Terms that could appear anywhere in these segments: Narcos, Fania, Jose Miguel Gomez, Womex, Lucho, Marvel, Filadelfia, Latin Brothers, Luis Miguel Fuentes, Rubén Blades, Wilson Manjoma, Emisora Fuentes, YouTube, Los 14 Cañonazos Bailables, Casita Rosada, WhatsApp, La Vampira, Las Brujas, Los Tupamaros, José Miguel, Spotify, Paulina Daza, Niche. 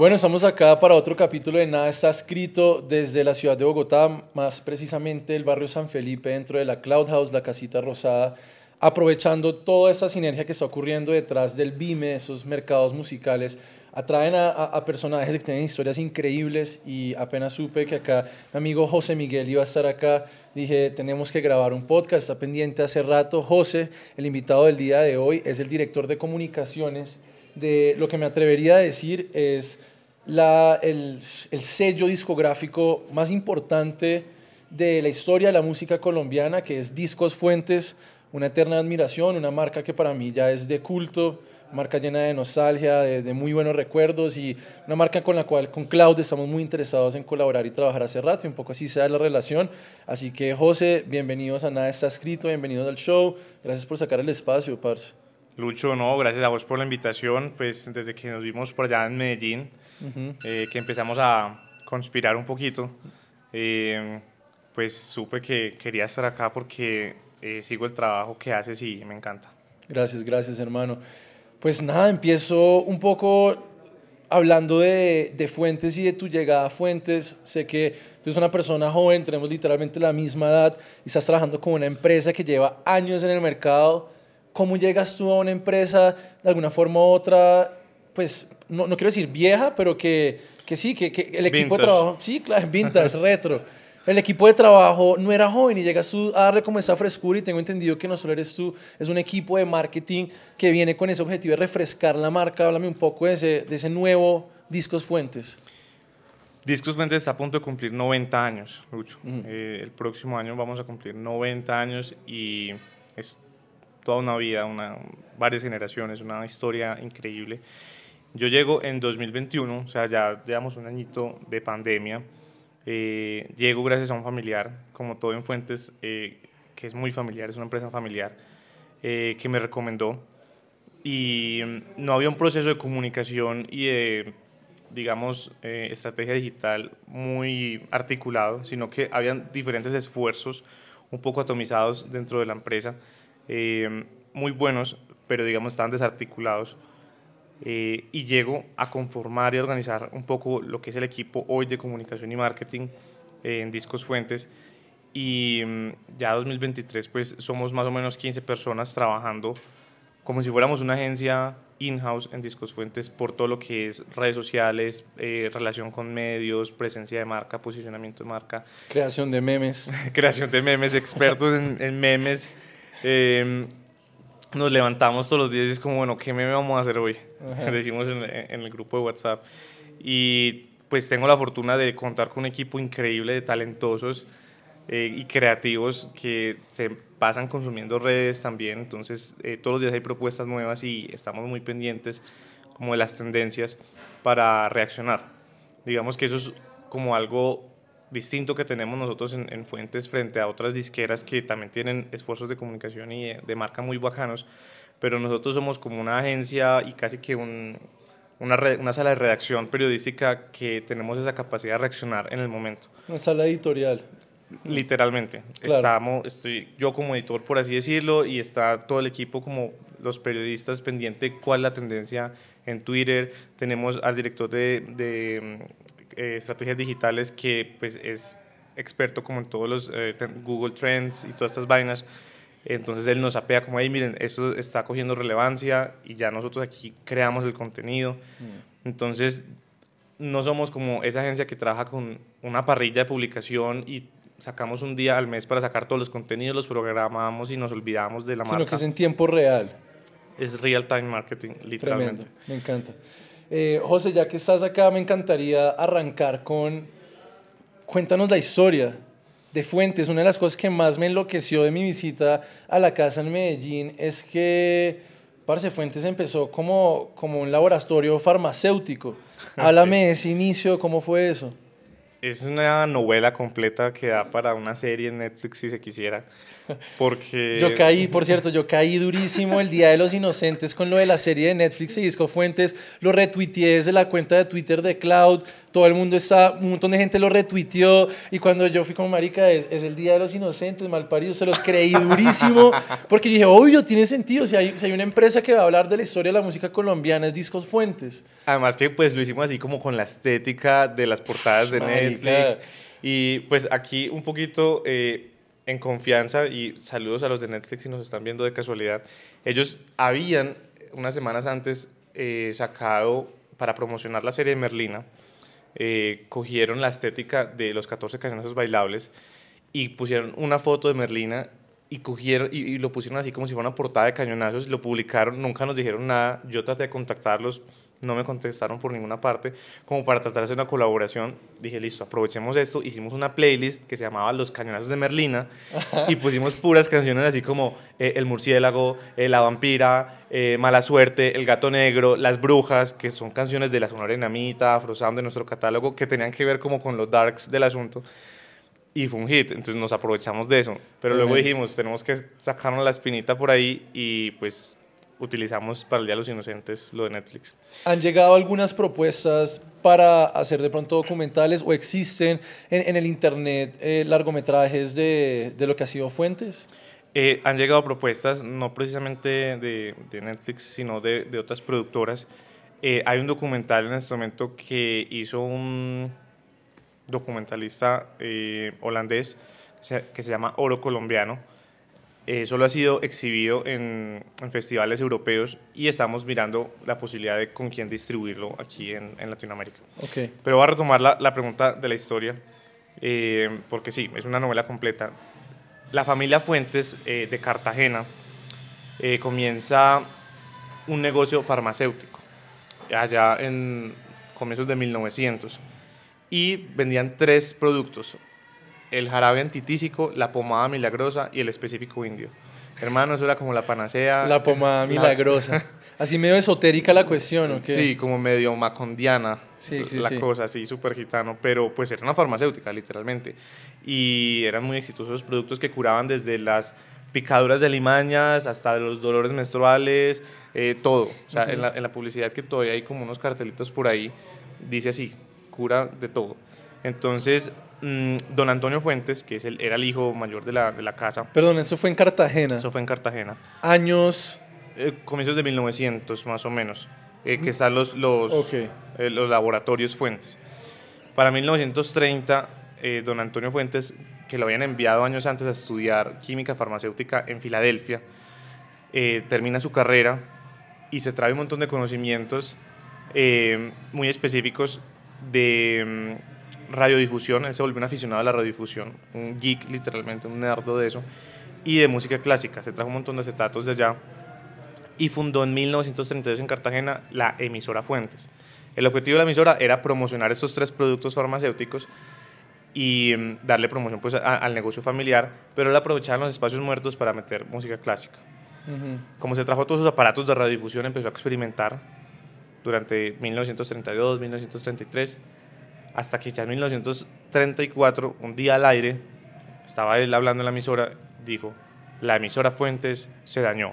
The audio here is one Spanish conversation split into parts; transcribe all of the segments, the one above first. Bueno, estamos acá para otro capítulo de Nada Está Escrito desde la ciudad de Bogotá, más precisamente el barrio San Felipe, dentro de la Cloud House, la Casita Rosada, aprovechando toda esta sinergia que está ocurriendo detrás del BIME, esos mercados musicales. Atraen a personajes que tienen historias increíbles y apenas supe que acá mi amigo José Miguel iba a estar acá, dije, tenemos que grabar un podcast, está pendiente hace rato. José, el invitado del día de hoy, es el director de comunicaciones de lo que me atrevería a decir es el sello discográfico más importante de la historia de la música colombiana, que es Discos Fuentes. Una eterna admiración, una marca que para mí ya es de culto, marca llena de nostalgia, de muy buenos recuerdos, y una marca con la cual con Claudio estamos muy interesados en colaborar y trabajar hace rato, y un poco así sea la relación. Así que José, bienvenidos a Nada Está Escrito, bienvenidos al show, gracias por sacar el espacio, parce. Lucho, no, gracias a vos por la invitación. Pues desde que nos vimos por allá en Medellín, que empezamos a conspirar un poquito, pues supe que quería estar acá porque sigo el trabajo que haces y me encanta. Gracias, gracias hermano. Pues nada, empiezo un poco hablando de Fuentes y de tu llegada a Fuentes. Sé que tú eres una persona joven, tenemos literalmente la misma edad y estás trabajando con una empresa que lleva años en el mercado. ¿Cómo llegas tú a una empresa de alguna forma u otra? Pues no quiero decir vieja, pero que sí, que el equipo vintage de trabajo... Sí, claro, vintage, retro. El equipo de trabajo no era joven y llegas tú a darle como esa frescura, y tengo entendido que no solo eres tú, es un equipo de marketing que viene con ese objetivo de refrescar la marca. Háblame un poco de ese nuevo Discos Fuentes. Discos Fuentes está a punto de cumplir 90 años, Lucho. El próximo año vamos a cumplir 90 años y es toda una vida, varias generaciones, una historia increíble. Yo llego en 2021, o sea, ya llevamos un añito de pandemia. Llego gracias a un familiar, como todo en Fuentes, que es muy familiar, es una empresa familiar, que me recomendó, y no había un proceso de comunicación y de, digamos, estrategia digital muy articulado, sino que habían diferentes esfuerzos un poco atomizados dentro de la empresa, muy buenos, pero digamos estaban desarticulados. Y llego a conformar y a organizar un poco lo que es el equipo hoy de comunicación y marketing en Discos Fuentes, y ya 2023 pues somos más o menos 15 personas trabajando como si fuéramos una agencia in-house en Discos Fuentes, por todo lo que es redes sociales, relación con medios, presencia de marca, posicionamiento de marca, creación de memes, expertos en memes. Nos levantamos todos los días y es como, bueno, ¿qué meme vamos a hacer hoy? Decimos en el grupo de WhatsApp. Y pues tengo la fortuna de contar con un equipo increíble de talentosos y creativos que se pasan consumiendo redes también. Entonces, todos los días hay propuestas nuevas y estamos muy pendientes como de las tendencias para reaccionar. Digamos que eso es como algo distinto que tenemos nosotros en Fuentes frente a otras disqueras que también tienen esfuerzos de comunicación y de marca muy bacanos, pero nosotros somos como una agencia y casi que una sala de redacción periodística que tenemos esa capacidad de reaccionar en el momento. Una sala editorial. Literalmente. Claro. Estoy yo como editor, por así decirlo, y está todo el equipo como los periodistas pendiente cuál es la tendencia en Twitter. Tenemos al director de estrategias digitales que pues es experto como en todos los Google Trends y todas estas vainas, entonces él nos apea como, ahí miren, esto está cogiendo relevancia y ya nosotros aquí creamos el contenido. Entonces no somos como esa agencia que trabaja con una parrilla de publicación y sacamos un día al mes para sacar todos los contenidos, los programamos y nos olvidamos de la marca, sino que es en tiempo real, es real time marketing literalmente. Tremendo. Me encanta. José, ya que estás acá, me encantaría arrancar con, cuéntanos la historia de Fuentes. Una de las cosas que más me enloqueció de mi visita a la casa en Medellín es que, parce, Fuentes empezó como un laboratorio farmacéutico. Háblame de ese inicio, ¿cómo fue eso? Es una novela completa que da para una serie en Netflix si se quisiera, porque... Yo caí durísimo el Día de los Inocentes con lo de la serie de Netflix y Discos Fuentes, lo retuiteé desde la cuenta de Twitter de Cloud, todo el mundo está, un montón de gente lo retuiteó, y cuando yo fui como marica, es el Día de los Inocentes, malparido, se los creí durísimo, porque dije, obvio, tiene sentido, si hay una empresa que va a hablar de la historia de la música colombiana es Discos Fuentes. Además que pues lo hicimos así como con la estética de las portadas de Netflix. Y pues aquí un poquito en confianza, y saludos a los de Netflix si nos están viendo de casualidad, ellos habían unas semanas antes sacado para promocionar la serie de Merlina, cogieron la estética de los 14 Cañonazos Bailables y pusieron una foto de Merlina y lo pusieron así como si fuera una portada de cañonazos, lo publicaron, nunca nos dijeron nada, yo traté de contactarlos, no me contestaron por ninguna parte, como para tratar de hacer una colaboración, dije listo, aprovechemos esto, hicimos una playlist que se llamaba Los Cañonazos de Merlina y pusimos puras canciones así como El Murciélago, La Vampira, Mala Suerte, El Gato Negro, Las Brujas, que son canciones de la Sonora Dinamita, Afrosound, de nuestro catálogo, que tenían que ver como con los darks del asunto. Y fue un hit, entonces nos aprovechamos de eso. Pero luego dijimos, tenemos que sacarnos la espinita por ahí y pues utilizamos para el Día de los Inocentes lo de Netflix. ¿Han llegado algunas propuestas para hacer de pronto documentales o existen en el internet largometrajes de lo que ha sido Fuentes? Han llegado propuestas, no precisamente de Netflix, sino de otras productoras. Hay un documental en este momento que hizo un documentalista holandés que se llama Oro Colombiano. Solo ha sido exhibido en festivales europeos y estamos mirando la posibilidad de con quién distribuirlo aquí en Latinoamérica. Okay. Pero voy a retomar la pregunta de la historia, porque sí, es una novela completa. La familia Fuentes de Cartagena comienza un negocio farmacéutico allá en comienzos de 1900. Y vendían tres productos, el jarabe antitísico, la pomada milagrosa y el específico indio. Hermano, eso era como la panacea. La pomada milagrosa. Así medio esotérica la cuestión, ¿o qué? Sí, como medio macondiana, cosa así, súper gitano, pero pues era una farmacéutica, literalmente. Y eran muy exitosos los productos que curaban desde las picaduras de limañas hasta los dolores menstruales, todo. O sea, en la publicidad que todavía hay como unos cartelitos por ahí, dice así, cura de todo. Entonces, don Antonio Fuentes, que era el hijo mayor de la casa. Perdón, ¿eso fue en Cartagena? Eso fue en Cartagena. ¿Años? Comienzos de 1900, más o menos, que están los laboratorios Fuentes. Para 1930, don Antonio Fuentes, que lo habían enviado años antes a estudiar química farmacéutica en Filadelfia, termina su carrera y se trae un montón de conocimientos muy específicos de radiodifusión. Él se volvió un aficionado a la radiodifusión, un geek literalmente, un nerdo de eso, y de música clásica, se trajo un montón de acetatos de allá y fundó en 1932 en Cartagena la emisora Fuentes. El objetivo de la emisora era promocionar estos tres productos farmacéuticos y darle promoción pues al negocio familiar, pero él aprovechaban los espacios muertos para meter música clásica. Como se trajo todos sus aparatos de radiodifusión, empezó a experimentar durante 1932, 1933, hasta que ya en 1934, un día al aire, estaba él hablando en la emisora, dijo, la emisora Fuentes se dañó.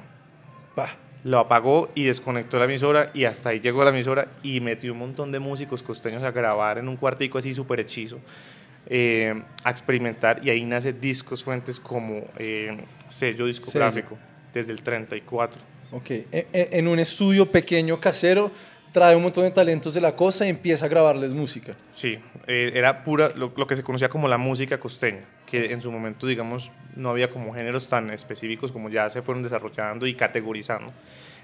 Bah. Lo apagó y desconectó la emisora y hasta ahí llegó la emisora y metió un montón de músicos costeños a grabar en un cuartico así súper hechizo, a experimentar, y ahí nace Discos Fuentes como sello discográfico desde el 34. Ok, en un estudio pequeño casero trae un montón de talentos de la cosa y empieza a grabarles música. Sí, era pura lo que se conocía como la música costeña, que en su momento, digamos, no había como géneros tan específicos como ya se fueron desarrollando y categorizando.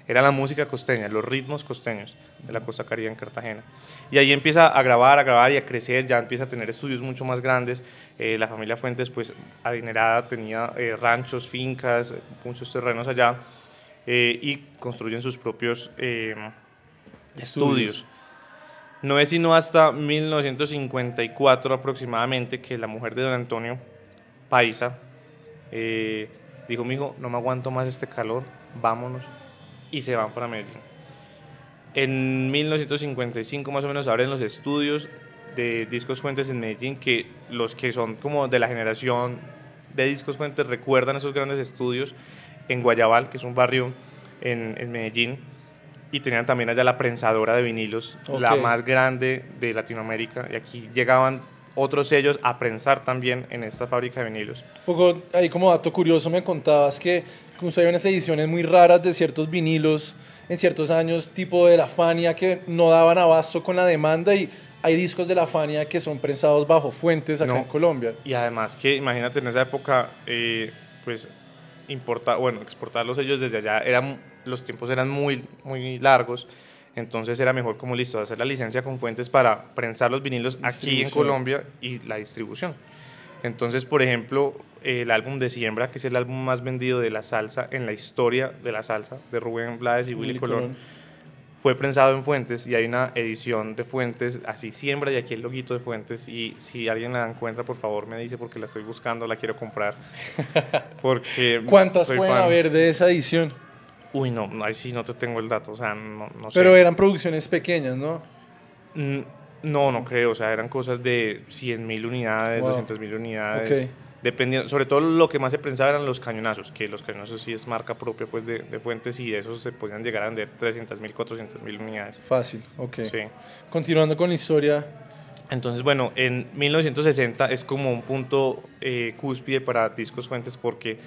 Era la música costeña, los ritmos costeños de la Costa Caribe en Cartagena. Y ahí empieza a grabar y a crecer, ya empieza a tener estudios mucho más grandes. La familia Fuentes, pues, adinerada, tenía ranchos, fincas, muchos terrenos allá. Y construyen sus propios estudios. No es sino hasta 1954 aproximadamente que la mujer de don Antonio, paisa, dijo, mijo, no me aguanto más este calor, vámonos, y se van para Medellín. En 1955 más o menos abren los estudios, de Discos Fuentes en Medellín, que los que son como de la generación de Discos Fuentes recuerdan esos grandes estudios en Guayabal, que es un barrio en Medellín, y tenían también allá la prensadora de vinilos, okay, la más grande de Latinoamérica, y aquí llegaban otros sellos a prensar también en esta fábrica de vinilos. Hugo, ahí como dato curioso me contabas que ustedes ven esas ediciones muy raras de ciertos vinilos en ciertos años, tipo de la Fania, que no daban abasto con la demanda, y hay discos de la Fania que son prensados bajo fuentes acá en Colombia. Y además que imagínate en esa época, pues exportar los sellos desde allá, los tiempos eran muy largos, entonces era mejor como listo hacer la licencia con fuentes para prensar los vinilos aquí en Colombia y la distribución. Entonces, por ejemplo, el álbum de Siembra, que es el álbum más vendido de la salsa en la historia de la salsa, de Rubén Blades y Willy Colón, fue prensado en Fuentes, y hay una edición de Fuentes, así Siembra, y aquí el loguito de Fuentes, y si alguien la encuentra, por favor me dice, porque la estoy buscando, la quiero comprar. Porque ¿cuántas pueden haber de esa edición? Uy, no, ahí sí no te tengo el dato, o sea, no sé. Pero eran producciones pequeñas, ¿no? No creo, o sea, eran cosas de 100.000 unidades, 200.000 unidades, okay, dependiendo, sobre todo lo que más se prensaba eran los cañonazos, que los cañonazos sí es marca propia pues de Fuentes, y de esos se podían llegar a vender 300.000, 400.000 unidades. Fácil, ok. Sí. Continuando con la historia. Entonces, bueno, en 1960 es como un punto cúspide para Discos Fuentes, porque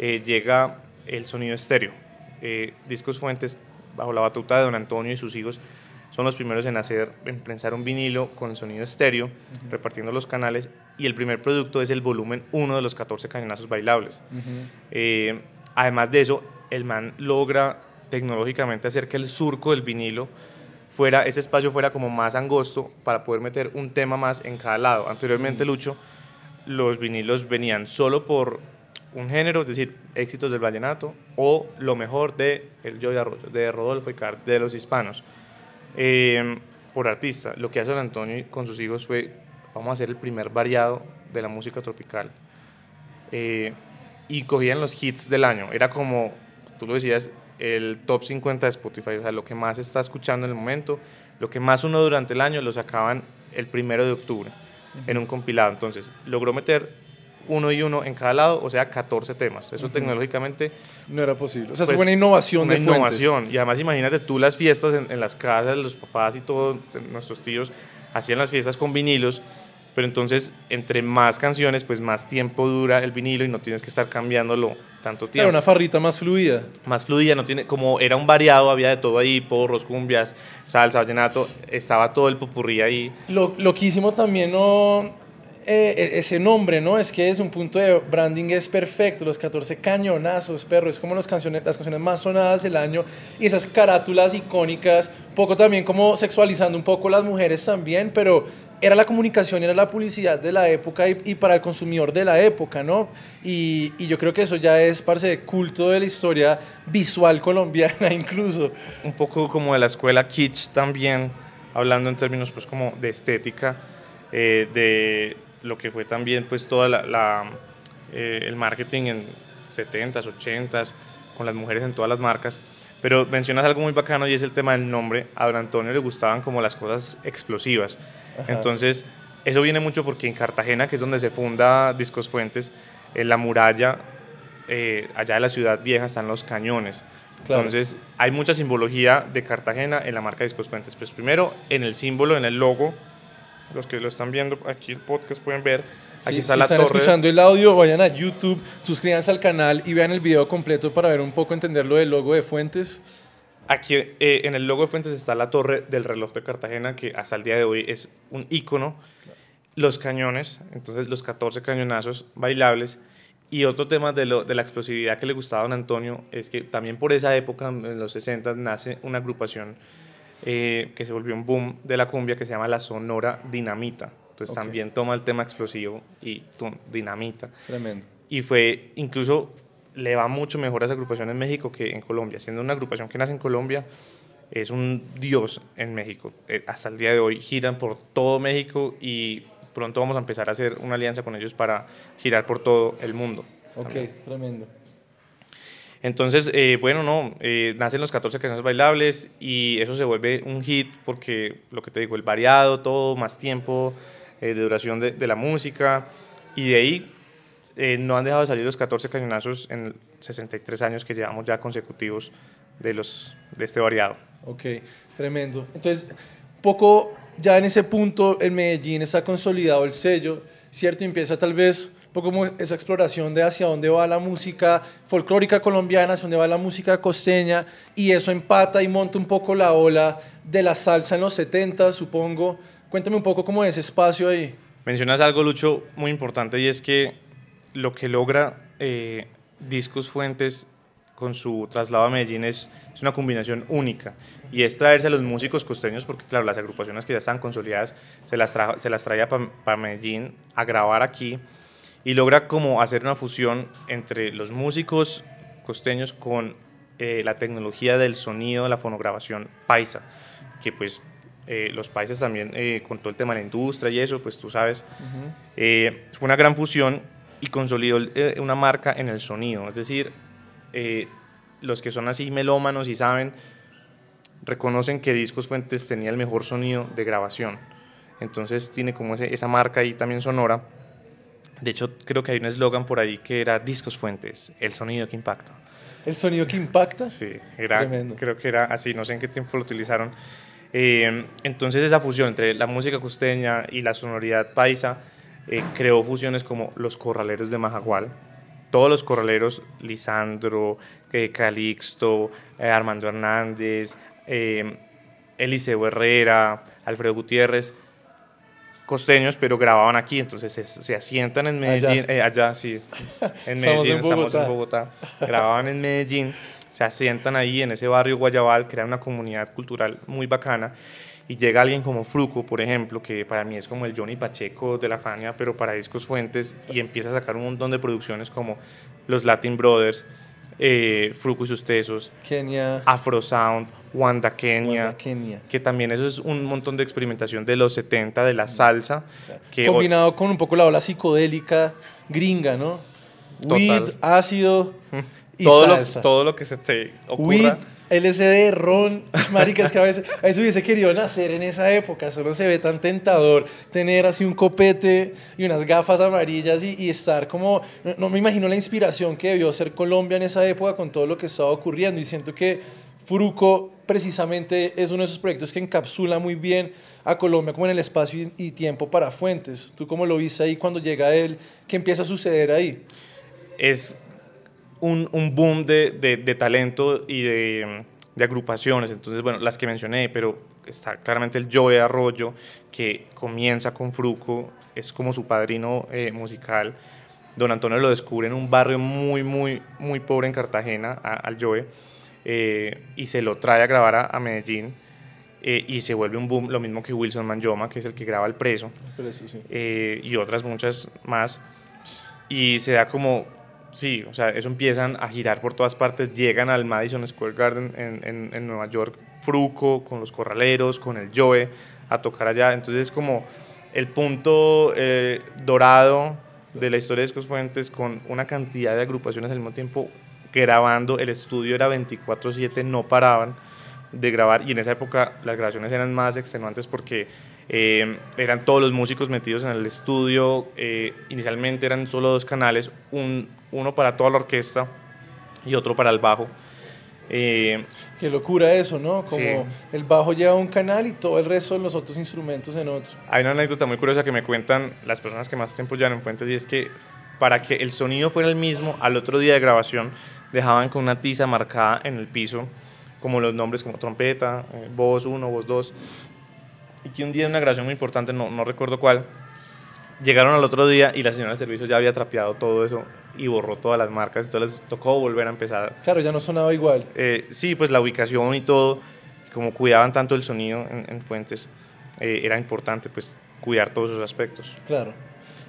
llega el sonido estéreo. Discos Fuentes, bajo la batuta de don Antonio y sus hijos, son los primeros en prensar un vinilo con sonido estéreo, repartiendo los canales, y el primer producto es el volumen 1 de los 14 cañonazos bailables. Además de eso, el man logra tecnológicamente hacer que el surco del vinilo fuera, ese espacio fuera como más angosto para poder meter un tema más en cada lado. Anteriormente, Lucho, los vinilos venían solo por un género, es decir, éxitos del vallenato o lo mejor de el Joe Arroyo, de Rodolfo y Car, de los hispanos, por artista. Lo que hace don Antonio con sus hijos fue, vamos a hacer el primer variado de la música tropical, y cogían los hits del año, era como, tú lo decías, el top 50 de Spotify, o sea, lo que más se está escuchando en el momento, lo que más uno durante el año, lo sacaban el 1 de octubre en un compilado. Entonces logró meter uno y uno en cada lado, o sea, 14 temas. Eso tecnológicamente no era posible. O sea, pues, fue una innovación de Fuentes. Una innovación. Y además, imagínate tú las fiestas en las casas, los papás y todos nuestros tíos hacían las fiestas con vinilos, pero entonces, entre más canciones, pues más tiempo dura el vinilo y no tienes que estar cambiándolo tanto tiempo. Era una farrita más fluida. Más fluida, no tiene, como era un variado, había de todo ahí, porros, cumbias, salsa, vallenato, estaba todo el popurrí ahí. Loquísimo también, ¿no? Ese nombre, ¿no? Es que es un punto de branding, es perfecto. Los 14 cañonazos, perro, es como las canciones más sonadas del año, y esas carátulas icónicas, un poco también como sexualizando un poco las mujeres también, pero era la comunicación, era la publicidad de la época, y para el consumidor de la época, ¿no? Y yo creo que eso ya es parte de culto de la historia visual colombiana, incluso. Un poco como de la escuela kitsch también, hablando en términos pues como de estética, de lo que fue también pues toda el marketing en 70s, 80s, con las mujeres en todas las marcas. Pero mencionas algo muy bacano, y es el tema del nombre. A don Antonio le gustaban como las cosas explosivas. Ajá. Entonces eso viene mucho porque en Cartagena, que es donde se funda Discos Fuentes, en la muralla, allá de la ciudad vieja, están los cañones. Claro. Entonces hay mucha simbología de Cartagena en la marca Discos Fuentes. Pues primero en el símbolo, en el logo. Los que lo están viendo aquí el podcast pueden ver, aquí está la torre. Si están escuchando el audio, vayan a YouTube, suscríbanse al canal y vean el video completo para ver un poco, entender lo del logo de Fuentes. Aquí en el logo de Fuentes está la torre del reloj de Cartagena, que hasta el día de hoy es un ícono. Claro. Los cañones, entonces los 14 cañonazos bailables. Y otro tema de la explosividad que le gustaba a don Antonio es que también por esa época, en los 60, nace una agrupación que se volvió un boom de la cumbia, que se llama La Sonora Dinamita. Entonces también toma el tema explosivo y dinamita. Tremendo. Y fue, incluso le va mucho mejor a esa agrupación en México que en Colombia. Siendo una agrupación que nace en Colombia, es un dios en México. Hasta el día de hoy giran por todo México, y pronto vamos a empezar a hacer una alianza con ellos para girar por todo el mundo. Ok, también. Tremendo. Entonces, bueno, no, nacen los 14 canciones bailables y eso se vuelve un hit porque, lo que te digo, el variado, todo, más tiempo de duración de la música, y de ahí no han dejado de salir los 14 cañonazos en 63 años que llevamos ya consecutivos de este variado. Ok, tremendo. Entonces, poco ya en ese punto en Medellín está consolidado el sello, ¿cierto? Empieza tal vez poco como esa exploración de hacia dónde va la música folclórica colombiana, hacia dónde va la música costeña, y eso empata y monta un poco la ola de la salsa en los 70, supongo. Cuéntame un poco cómo es ese espacio ahí. Mencionas algo, Lucho, muy importante, y es que lo que logra Discos Fuentes con su traslado a Medellín es una combinación única, y es traerse a los músicos costeños, porque claro, las agrupaciones que ya están consolidadas se las traía para Medellín a grabar aquí, y logra como hacer una fusión entre los músicos costeños con la tecnología del sonido de la fonograbación paisa, que pues los paisas también con todo el tema de la industria y eso, pues tú sabes, uh-huh. Fue una gran fusión y consolidó una marca en el sonido, es decir, los que son así melómanos y saben, reconocen que Discos Fuentes tenía el mejor sonido de grabación, entonces tiene como esa marca ahí también sonora. De hecho, creo que hay un eslogan por ahí que era Discos Fuentes, el sonido que impacta. ¿El sonido que impacta? Sí, creo que era así, no sé en qué tiempo lo utilizaron. Entonces esa fusión entre la música costeña y la sonoridad paisa creó fusiones como los Corraleros de Majagual. Todos los corraleros, Lisandro, Calixto, Armando Hernández, Eliseo Herrera, Alfredo Gutiérrez, costeños, pero grababan aquí, entonces se asientan en Medellín, allá sí, en Medellín, estamos en Bogotá, grababan en Medellín, se asientan ahí en ese barrio Guayabal, crean una comunidad cultural muy bacana, y llega alguien como Fruco, por ejemplo, que para mí es como el Johnny Pacheco de la Fania, pero para Discos Fuentes, y empieza a sacar un montón de producciones como los Latin Brothers, Fruco y sus tesos, Kenya, Afrosound, Wganda Kenya, que también eso es un montón de experimentación de los 70, de la salsa. Claro. Que combinado con un poco la ola psicodélica gringa, ¿no? Total. Weed, ácido y todo salsa. Todo lo que se te ocurra. Weed, LSD, ron, maricas, que a veces hubiese querido nacer en esa época, solo se ve tan tentador tener así un copete y unas gafas amarillas y estar como... No me imagino la inspiración que debió ser Colombia en esa época con todo lo que estaba ocurriendo, y siento que Fruco precisamente es uno de esos proyectos que encapsula muy bien a Colombia como en el espacio y tiempo para Fuentes. ¿Tú cómo lo viste ahí cuando llega él? ¿Qué empieza a suceder ahí? Es un boom de talento y de agrupaciones, entonces bueno, las que mencioné, pero está claramente el Joe Arroyo, que comienza con Fruco, es como su padrino musical. Don Antonio lo descubre en un barrio muy, muy, muy pobre en Cartagena, al Joe, y se lo trae a grabar a Medellín, y se vuelve un boom, lo mismo que Wilson Manjoma, que es el que graba El Preso, sí. Y otras muchas más, y se da como, sí, o sea, eso, empiezan a girar por todas partes, llegan al Madison Square Garden en Nueva York, Fruco, con los Corraleros, con el Joe, a tocar allá, entonces es como el punto dorado de la historia de Discos Fuentes, con una cantidad de agrupaciones al mismo tiempo grabando, el estudio era 24/7, no paraban de grabar, y en esa época las grabaciones eran más extenuantes porque eran todos los músicos metidos en el estudio, inicialmente eran solo dos canales, uno para toda la orquesta y otro para el bajo. Qué locura eso, ¿no? Como sí. El bajo lleva un canal y todo el resto de los otros instrumentos en otro. Hay una anécdota muy curiosa que me cuentan las personas que más tiempo llevan en Fuentes, y es que para que el sonido fuera el mismo, al otro día de grabación dejaban con una tiza marcada en el piso, como los nombres, como trompeta, voz 1, voz 2, y que un día de una grabación muy importante, no recuerdo cuál, llegaron al otro día y la señora del servicio ya había trapeado todo eso y borró todas las marcas, entonces les tocó volver a empezar. Claro, ya no sonaba igual. Sí, pues la ubicación y todo, como cuidaban tanto el sonido en Fuentes, era importante pues cuidar todos esos aspectos. Claro.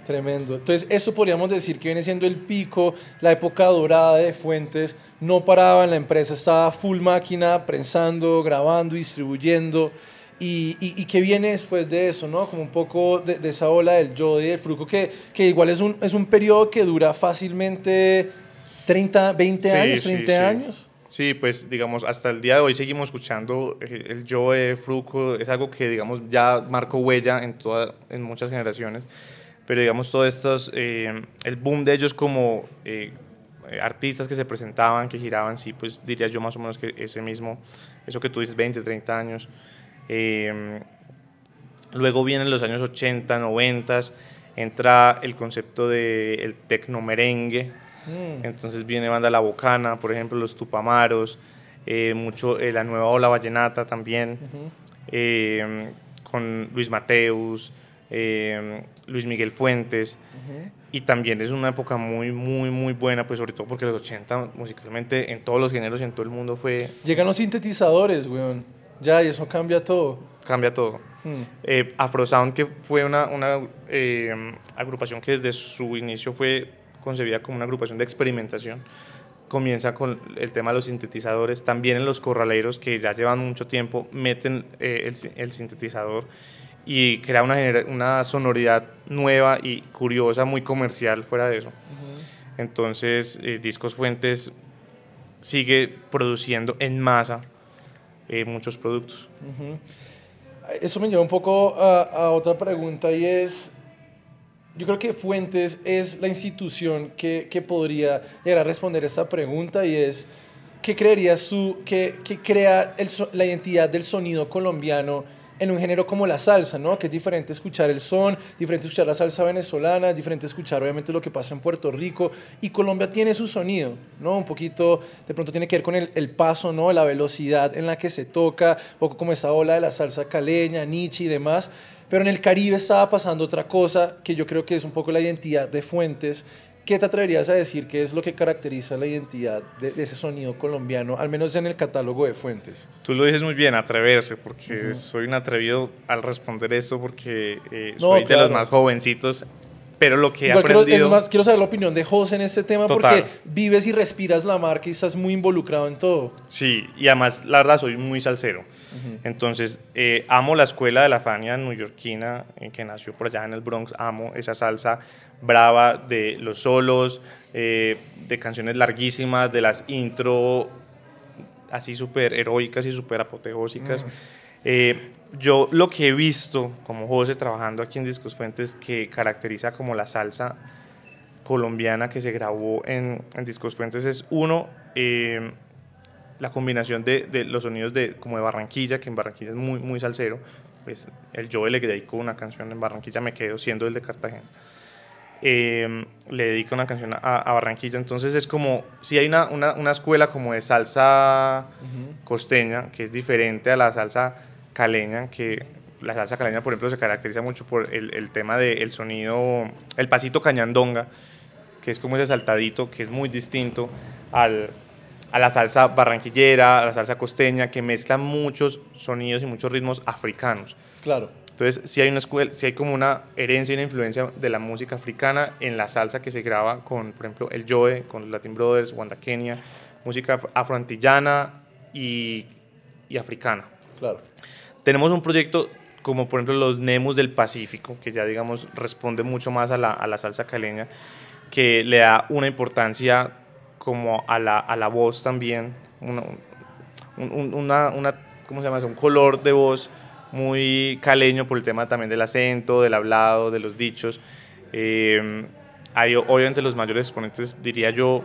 Tremendo. Entonces, esto podríamos decir que viene siendo el pico, la época dorada de Fuentes. No paraban, la empresa estaba full máquina, prensando, grabando, distribuyendo. ¿Y qué viene después de eso, ¿no? Como un poco de esa ola del Joe y del Fruco, que igual es un periodo que dura fácilmente ¿30, 20 años, 30 años? Sí, pues, digamos, hasta el día de hoy seguimos escuchando el Joe, Fruco, es algo que, digamos, ya marcó huella en muchas generaciones, pero, digamos, todos estos, el boom de ellos como artistas que se presentaban, que giraban, sí, pues, diría yo más o menos que ese mismo, eso que tú dices, 20, 30 años. Luego vienen los años 80, 90, entra el concepto del tecnomerengue, entonces viene banda La Bocana, por ejemplo, los Tupamaros, mucho la nueva ola vallenata también, con Luis Mateus, Luis Miguel Fuentes, y también es una época muy, muy, muy buena, pues sobre todo porque los 80 musicalmente en todos los géneros y en todo el mundo fue... Llegan los sintetizadores, weón, ya, y eso cambia todo. Cambia todo. Afrosound, que fue una agrupación que desde su inicio fue concebida como una agrupación de experimentación, comienza con el tema de los sintetizadores, también en los Corraleros, que ya llevan mucho tiempo, meten el sintetizador y crea una sonoridad nueva y curiosa, muy comercial fuera de eso. Entonces, Discos Fuentes sigue produciendo en masa muchos productos. Eso me lleva un poco a otra pregunta, y es, yo creo que Fuentes es la institución que podría llegar a responder esta pregunta, y es, ¿qué creerías tú que crea la identidad del sonido colombiano en un género como la salsa, ¿no? Que es diferente escuchar el son, diferente escuchar la salsa venezolana, diferente escuchar obviamente lo que pasa en Puerto Rico, y Colombia tiene su sonido, ¿no? Un poquito, de pronto tiene que ver con el paso, ¿no? La velocidad en la que se toca, un poco como esa ola de la salsa caleña, Niche y demás, pero en el Caribe estaba pasando otra cosa que yo creo que es un poco la identidad de Fuentes. ¿Qué te atreverías a decir que es lo que caracteriza la identidad de ese sonido colombiano, al menos en el catálogo de Fuentes? Tú lo dices muy bien, atreverse, porque soy un atrevido al responder esto, porque soy de los más jovencitos, pero lo que he aprendido... Quiero saber la opinión de José en este tema, porque vives y respiras la marca y estás muy involucrado en todo. Sí, y además, la verdad, soy muy salsero. Entonces, amo la escuela de la Fania neoyorquina, que nació por allá en el Bronx, amo esa salsa brava de los solos, de canciones larguísimas, de las intro así súper heroicas y súper apoteósicas. Yo lo que he visto como José trabajando aquí en Discos Fuentes, que caracteriza como la salsa colombiana que se grabó en Discos Fuentes, es uno, la combinación de los sonidos como de Barranquilla, que en Barranquilla es muy, muy salsero. Pues el Joe le dedicó una canción en Barranquilla, me quedo siendo el de Cartagena. Le dedica una canción a Barranquilla, entonces es como si hay una escuela como de salsa costeña, que es diferente a la salsa caleña, que la salsa caleña, por ejemplo, se caracteriza mucho por el tema del sonido, el pasito cañandonga, que es como ese saltadito, que es muy distinto a la salsa barranquillera, a la salsa costeña, que mezcla muchos sonidos y muchos ritmos africanos. Claro. Entonces, sí hay una escuela, sí hay como una herencia y una influencia de la música africana en la salsa que se graba con, por ejemplo, el Joe, con los Latin Brothers, Wganda Kenya, música afroantillana y africana. Claro. Tenemos un proyecto como, por ejemplo, los Nemus del Pacífico, que ya, digamos, responde mucho más a la salsa caleña, que le da una importancia como a la voz también, ¿cómo se llama? Un color de voz muy caleño por el tema también del acento, del hablado, de los dichos. Hay, obviamente, los mayores exponentes, diría yo,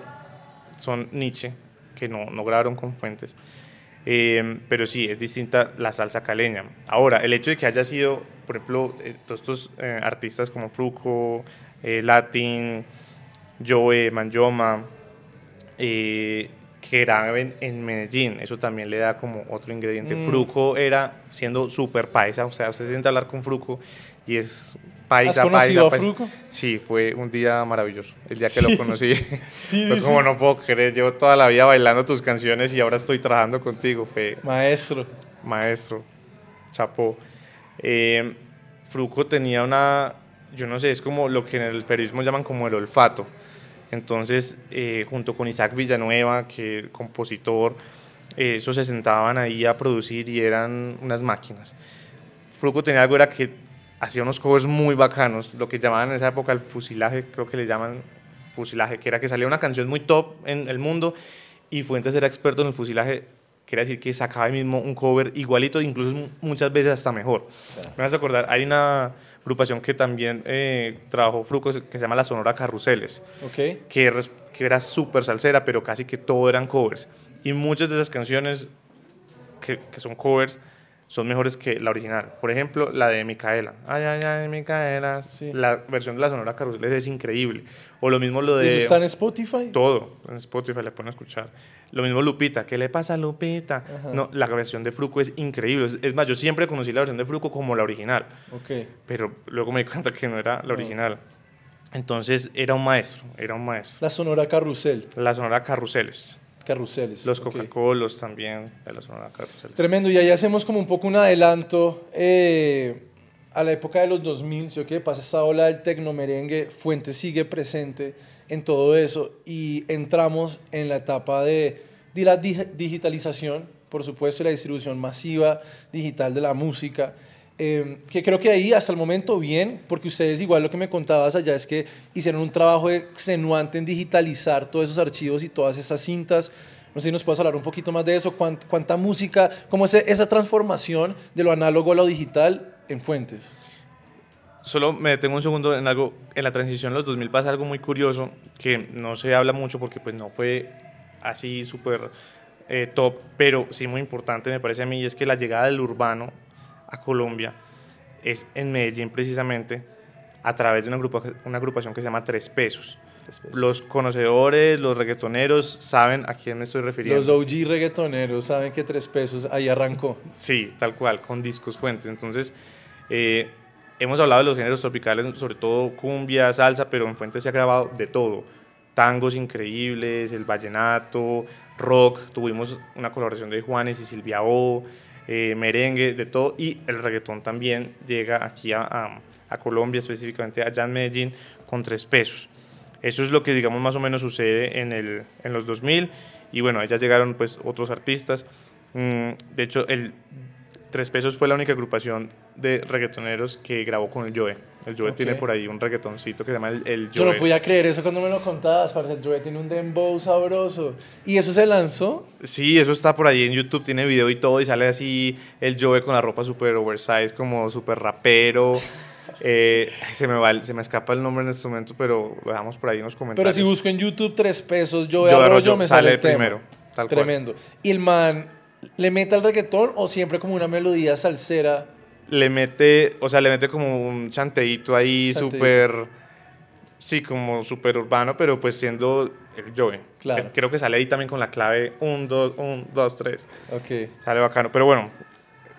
son Niche, que no grabaron con Fuentes, pero sí, es distinta la salsa caleña. Ahora, el hecho de que haya sido, por ejemplo, todos estos artistas como Fruco, Latin, Joe, Manjoma, que graben en Medellín, eso también le da como otro ingrediente. Fruco era siendo súper paisa, o sea, usted se siente a hablar con Fruco y es paisa. ¿Has conocido a Fruco? Sí, fue un día maravilloso, el día que lo conocí. Fue como, no puedo creer, llevo toda la vida bailando tus canciones y ahora estoy trabajando contigo. Fue maestro, chapó. Fruco tenía yo no sé, es como lo que en el periodismo llaman como el olfato. Entonces, junto con Isaac Villanueva, que el compositor, esos se sentaban ahí a producir y eran unas máquinas. Fruco tenía algo, era que hacía unos covers muy bacanos, lo que llamaban en esa época el fusilaje, creo que le llaman fusilaje, que era que salía una canción muy top en el mundo y Fuentes era experto en el fusilaje, quiere decir que sacaba él mismo un cover igualito, incluso muchas veces hasta mejor. Claro. Me vas a acordar, hay una agrupación que también trabajó Fruco que se llama La Sonora Carruseles, okay, que era súper salsera, pero casi que todo eran covers. Y muchas de esas canciones que son covers son mejores que la original. Por ejemplo, la de Micaela. Ay, ay, ay, Micaela. Sí. La versión de La Sonora Carruseles es increíble. O lo mismo lo de... ¿Eso está en Spotify? Todo. En Spotify le pueden escuchar. Lo mismo Lupita. ¿Qué le pasa a Lupita? Ajá. No, la versión de Fruco es increíble. Es más, yo siempre conocí la versión de Fruco como la original. Okay. Pero luego me di cuenta que no era la original. Entonces, era un maestro. Era un maestro. La Sonora Carrusel. La Sonora Carruseles. Carruseles. Los Coca-Colos, okay, también de la zona de Carruseles. Tremendo, y ahí hacemos como un poco un adelanto a la época de los 2000, ¿sí? Okay, pasa esta ola del tecnomerengue, Fuentes sigue presente en todo eso y entramos en la etapa de la digitalización, por supuesto, y la distribución masiva digital de la música. Que creo que ahí hasta el momento bien, porque ustedes igual lo que me contabas allá es que hicieron un trabajo extenuante en digitalizar todos esos archivos y todas esas cintas. No sé si nos puedes hablar un poquito más de eso, cuánta música, cómo es esa transformación de lo análogo a lo digital en Fuentes. Solo me detengo un segundo en algo, en la transición de los 2000 pasa algo muy curioso que no se habla mucho porque pues no fue así súper top, pero sí muy importante me parece a mí, y es que la llegada del urbano a Colombia es en Medellín precisamente a través de una agrupación que se llama Tres Pesos. Los conocedores, los reggaetoneros saben a quién me estoy refiriendo. Los OG reggaetoneros saben que Tres Pesos ahí arrancó. Sí, tal cual, con Discos Fuentes. Entonces, hemos hablado de los géneros tropicales, sobre todo cumbia, salsa, pero en Fuentes se ha grabado de todo. Tangos increíbles, el vallenato, rock. Tuvimos una colaboración de Juanes y Silvia O, merengue, de todo, y el reggaetón también llega aquí a Colombia, específicamente allá en Medellín, con Tres Pesos. Eso es lo que, digamos, más o menos sucede en los 2000, y bueno, allá llegaron pues otros artistas. De hecho, el Tres Pesos fue la única agrupación de reggaetoneros que grabó con el Joe. El Joe, okay, tiene por ahí un reggaetoncito que se llama el Joe. Yo no podía creer eso cuando me lo contabas, parce. El Joe tiene un dembow sabroso. ¿Y eso se lanzó? Sí, eso está por ahí en YouTube, tiene video y todo, y sale así el Joe con la ropa súper oversize, como súper rapero. Se me escapa el nombre en este momento, pero dejamos por ahí unos comentarios. Pero si busco en YouTube Tres Pesos, Joe Arroyo, me sale el primero. Tal cual. Tremendo. Y el man... ¿Le mete al reggaetón o siempre como una melodía salsera? Le mete, o sea, le mete como un chanteíto ahí súper, sí, como súper urbano, pero pues siendo el Joe. Claro. Creo que sale ahí también con la clave 1, 2, 3. Ok. Sale bacano, pero bueno,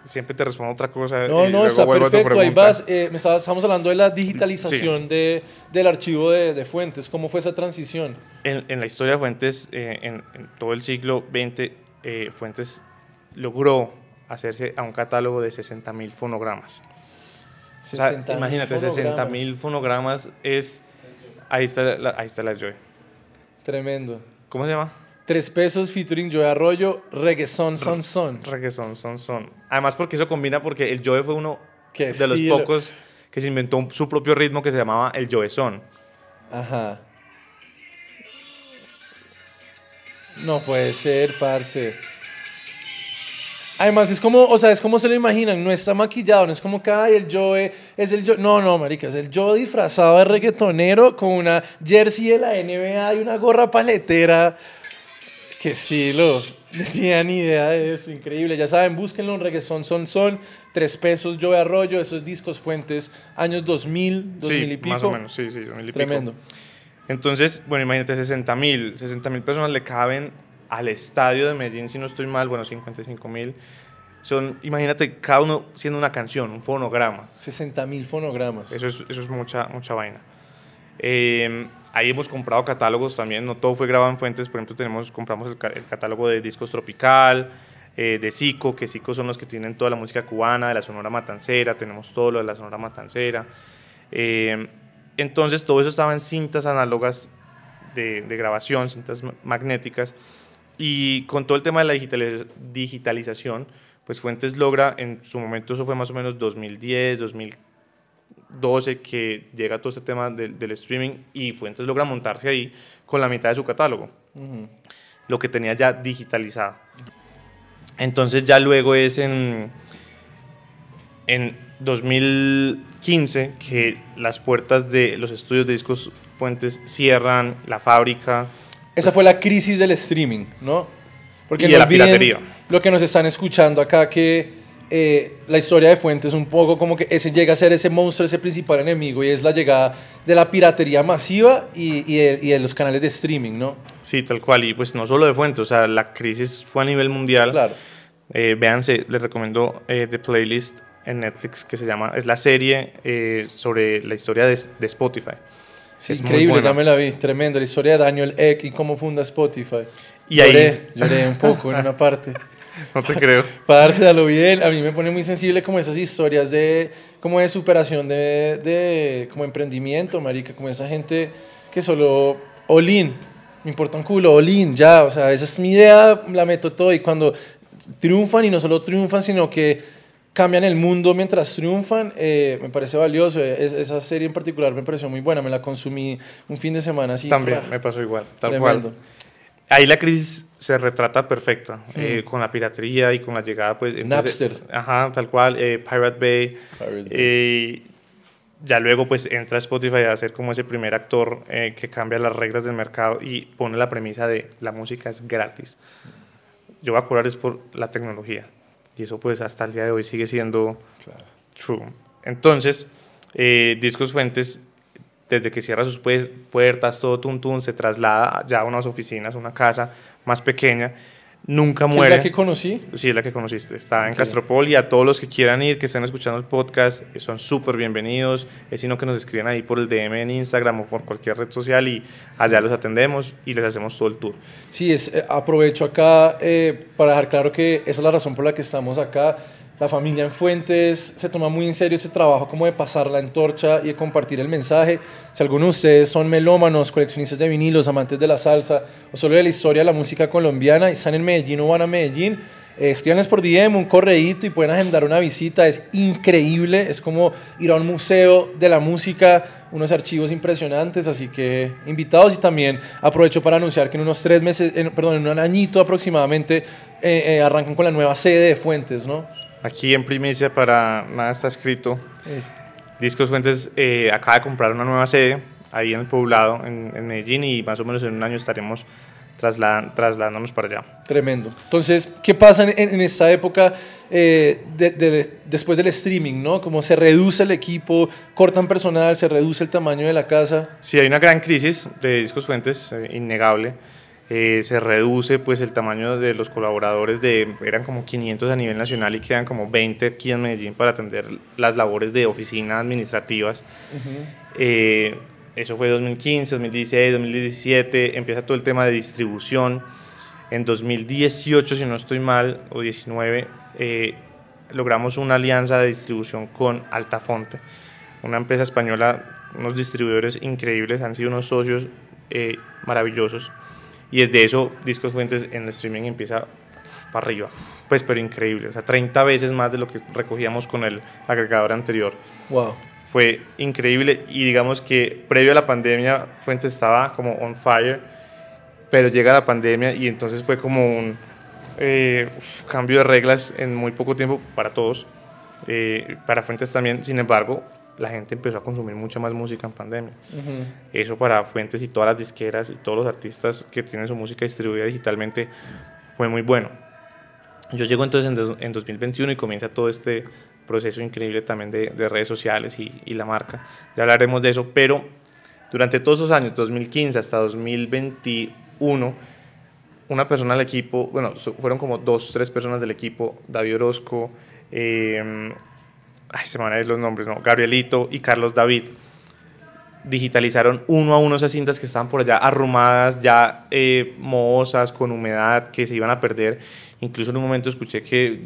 siempre te respondo otra cosa. No, y no, está perfecto, ahí vas. Estamos hablando de la digitalización, sí, del archivo de Fuentes. ¿Cómo fue esa transición? En la historia de Fuentes, en todo el siglo XX, Fuentes logró hacerse a un catálogo de 60.000 fonogramas. 60, o sea, imagínate, 60.000 fonogramas es... Ahí está la Joy. Tremendo. ¿Cómo se llama? Tres Pesos featuring Joe Arroyo, Reggaeton Son Son. Reggaeton Son Son. Además porque eso combina, porque el Joe fue uno de los pocos que se inventó su propio ritmo que se llamaba el Joe Son. Ajá. No puede ser, parce. Además, es como, o sea, es como se lo imaginan, no está maquillado, no es como que ay, el Joe es el Joe. No, no, marica, es el Joe disfrazado de reggaetonero con una jersey de la NBA y una gorra paletera. Que sí, no tenían idea de eso, increíble. Ya saben, búsquenlo en Reggaeton Son Son, Tres Pesos, Joe Arroyo, esos Discos Fuentes, años 2000, 2000 y pico. Más o menos, sí, 2000 y pico. Tremendo. Entonces, bueno, imagínate, 60.000 personas le caben al estadio de Medellín, si no estoy mal, bueno, 55.000. Son, imagínate, cada uno siendo una canción, un fonograma. 60.000 fonogramas. Eso es mucha vaina. Ahí hemos comprado catálogos también, no todo fue grabado en Fuentes, por ejemplo, compramos el catálogo de Discos Tropical, de Zico, que Zico son los que tienen toda la música cubana, de la Sonora Matancera, tenemos todo lo de la Sonora Matancera. Entonces todo eso estaba en cintas análogas de grabación, cintas magnéticas, y con todo el tema de la digitalización, pues Fuentes logra, en su momento eso fue más o menos 2010, 2000, 12 que llega todo este tema del streaming, y Fuentes logra montarse ahí con la mitad de su catálogo, lo que tenía ya digitalizado. Entonces ya luego es en 2015 que las puertas de los estudios de Discos Fuentes cierran, la fábrica. Esa fue la crisis del streaming, ¿no? Porque y no de la piratería. Lo que nos están escuchando acá, que la historia de Fuentes un poco como que ese llega a ser ese monstruo, ese principal enemigo, y es la llegada de la piratería masiva y de los canales de streaming, ¿no? Sí, tal cual. Y pues no solo de Fuentes, o sea, la crisis fue a nivel mundial. Claro. Véanse, les recomiendo The Playlist en Netflix, que se llama, es la serie sobre la historia de Spotify. Sí, es increíble, ya me la vi, tremendo, la historia de Daniel Ek y cómo funda Spotify. Y lloré un poco en una parte. No te creo. Para dárselo bien, a mí me pone muy sensible como esas historias de superación, de como emprendimiento, marica, como esa gente que solo all in, me importa un culo, all in, ya, o sea, esa es mi idea, la meto todo, y cuando triunfan, y no solo triunfan, sino que cambian el mundo mientras triunfan, me parece valioso. Esa serie en particular me pareció muy buena, me la consumí un fin de semana así. También, me pasó igual, tal cual. Ahí la crisis se retrata perfecta, con la piratería y con la llegada, pues... Entonces, Napster. Ajá, tal cual, Pirate Bay. Ya luego pues entra Spotify a ser como ese primer actor que cambia las reglas del mercado y pone la premisa de la música es gratis. Yo voy a cobrar es por la tecnología. Y eso pues hasta el día de hoy sigue siendo true. Entonces, Discos Fuentes, desde que cierra sus puertas, todo tuntún, se traslada ya a unas oficinas, a una casa más pequeña, nunca muere. ¿Es la que conocí? Sí, es la que conociste, está en Castropol, y a todos los que quieran ir, que estén escuchando el podcast, son súper bienvenidos, sino que nos escriban ahí por el DM en Instagram o por cualquier red social y allá los atendemos y les hacemos todo el tour. Sí, aprovecho acá para dejar claro que esa es la razón por la que estamos acá. La familia en Fuentes se toma muy en serio ese trabajo como de pasar la antorcha y de compartir el mensaje. Si alguno de ustedes son melómanos, coleccionistas de vinilos, amantes de la salsa o solo de la historia de la música colombiana y están en Medellín o van a Medellín, escríbanles por DM, un correíto, y pueden agendar una visita. Es increíble, es como ir a un museo de la música, unos archivos impresionantes, así que invitados. Y también aprovecho para anunciar que en unos 3 meses, en un añito aproximadamente, arrancan con la nueva sede de Fuentes, ¿no? Aquí en primicia para Nada Está Escrito, Discos Fuentes acaba de comprar una nueva sede ahí en el poblado, en Medellín, y más o menos en un año estaremos trasladándonos para allá. Tremendo. Entonces, ¿qué pasa en esta época después del streaming, ¿no? Como se reduce el equipo, cortan personal, se reduce el tamaño de la casa. Sí, hay una gran crisis de Discos Fuentes, innegable. Se reduce pues el tamaño de los colaboradores, eran como 500 a nivel nacional y quedan como 20 aquí en Medellín para atender las labores de oficina administrativas. Eso fue 2015, 2016, 2017, empieza todo el tema de distribución. En 2018, si no estoy mal, o 2019, logramos una alianza de distribución con Altafonte, una empresa española, unos distribuidores increíbles, han sido unos socios maravillosos. Y desde eso, Discos Fuentes en el streaming empieza para arriba, pues, pero increíble. O sea, 30 veces más de lo que recogíamos con el agregador anterior. Wow. Fue increíble, y digamos que previo a la pandemia, Fuentes estaba como on fire, pero llega la pandemia y entonces fue como un cambio de reglas en muy poco tiempo para todos, para Fuentes también. Sin embargo, la gente empezó a consumir mucha más música en pandemia. Eso para Fuentes y todas las disqueras y todos los artistas que tienen su música distribuida digitalmente fue muy bueno. Yo llego entonces en 2021 y comienza todo este proceso increíble también de redes sociales y la marca. Ya hablaremos de eso, pero durante todos esos años, 2015 hasta 2021, una persona del equipo, bueno, fueron como 2, 3 personas del equipo, David Orozco, se me van a ir los nombres, ¿no? Gabrielito y Carlos David digitalizaron 1 a 1 esas cintas que estaban por allá arrumadas, ya mohosas, con humedad, que se iban a perder. Incluso en un momento escuché que